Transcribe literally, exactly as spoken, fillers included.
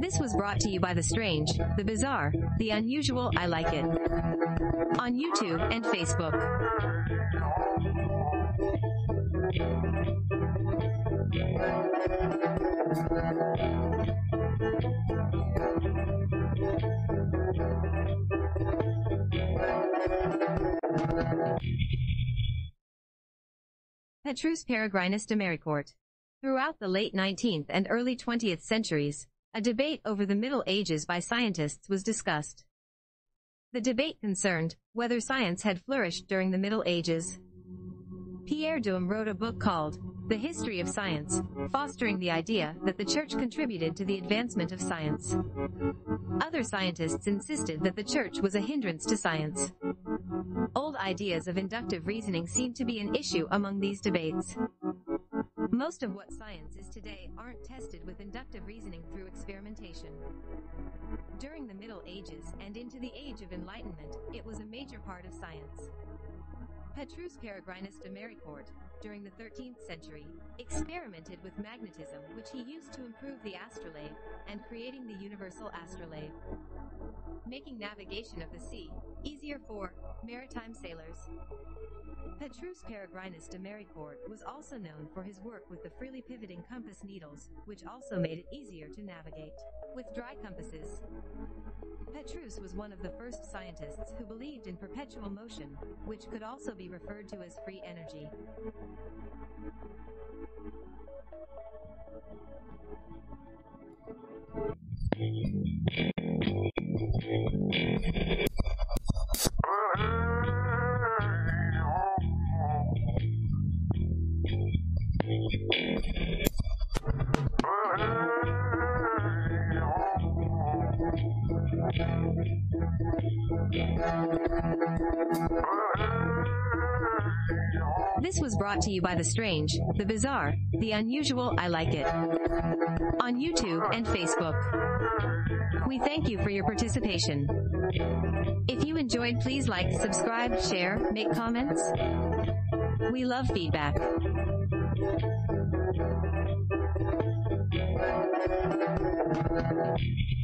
This was brought to you by the strange, the bizarre, the unusual. I like it. On YouTube and Facebook. Petrus Peregrinus de Maricourt. Throughout the late nineteenth and early twentieth centuries, a debate over the Middle Ages by scientists was discussed. The debate concerned whether science had flourished during the Middle Ages. Pierre Duhem wrote a book called The History of Science, fostering the idea that the Church contributed to the advancement of science. Other scientists insisted that the Church was a hindrance to science. Old ideas of inductive reasoning seemed to be an issue among these debates. Most of what science is today aren't tested with inductive reasoning through experimentation. During the Middle Ages and into the Age of Enlightenment, it was a major part of science. Petrus Peregrinus de Maricourt, during the thirteenth century, experimented with magnetism, which he used to improve the astrolabe, and creating the universal astrolabe, making navigation of the sea easier for maritime sailors. Petrus Peregrinus de Maricourt was also known for his work with the freely pivoting compass needles, which also made it easier to navigate with dry compasses. Petrus was one of the first scientists who believed in perpetual motion, which could also be referred to as free energy. This was brought to you by the strange, the bizarre, the unusual. I like it. On YouTube and Facebook. We thank you for your participation. If you enjoyed, please like, subscribe, share, make comments. We love feedback. Thank you.